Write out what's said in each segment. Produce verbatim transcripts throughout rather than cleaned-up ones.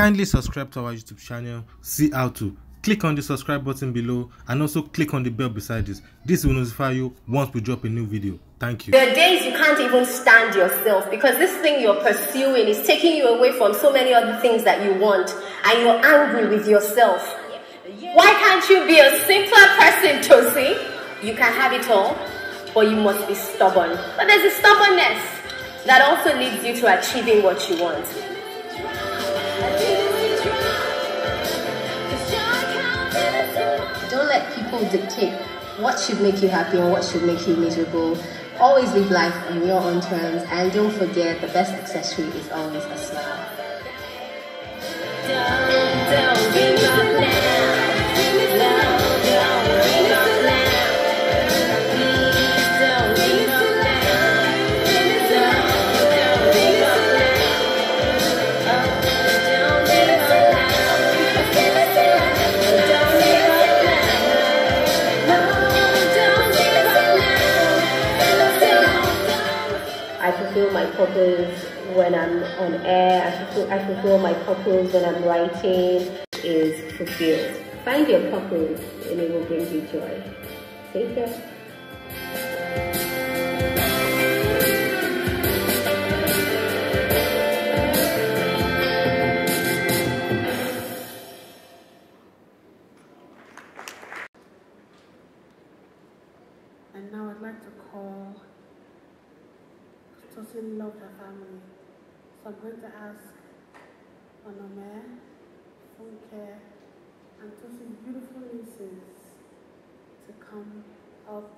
Kindly subscribe to our YouTube channel, see how to. Click on the subscribe button below and also click on the bell beside this. This will notify you once we drop a new video. Thank you. There are days you can't even stand yourself because this thing you're pursuing is taking you away from so many other things that you want, and you're angry with yourself. Why can't you be a simpler person, Tosyn? You can have it all, but you must be stubborn. But there's a stubbornness that also leads you to achieving what you want. Don't let people dictate what should make you happy and what should make you miserable. Always live life on your own terms, and don't forget the best accessory is always a smile. My purpose when I'm on air, I fulfill, I fulfill my purpose when I'm writing, is fulfilled. Find your purpose and it will bring you joy. Take care. And now I'd like to call Tosyn love her family. So I'm going to ask Anomai, Fumke, and Tosyn's beautiful nieces to come up.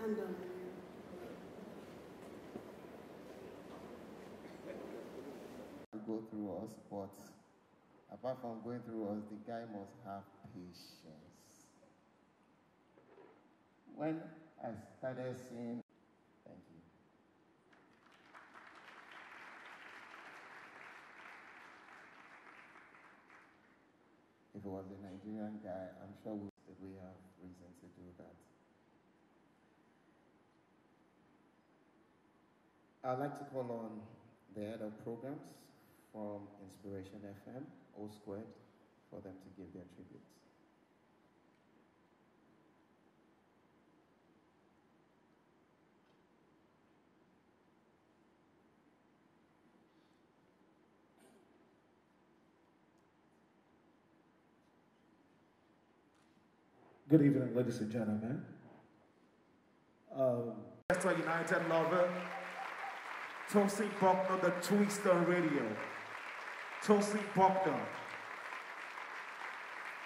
And um, go through us, but apart from going through us, the guy must have patience. When I started seeing, thank you. If it was a Nigerian guy, I'm sure we would have reason to do that. I'd like to call on the head of programs from Inspiration F M, O Squared, for them to give their tribute. Good evening, ladies and gentlemen. That's um, a United lover. Tosyn Bucknor, the Twister Radio. Tosyn Bucknor,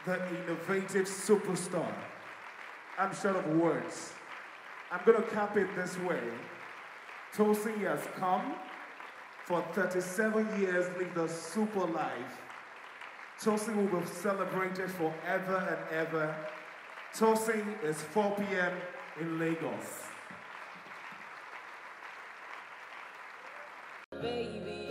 the innovative superstar. I'm short of words. I'm gonna cap it this way. Tosyn has come for thirty-seven years, lived a super life. Tosyn will be celebrated forever and ever. Tosyn is four p m in Lagos. Baby.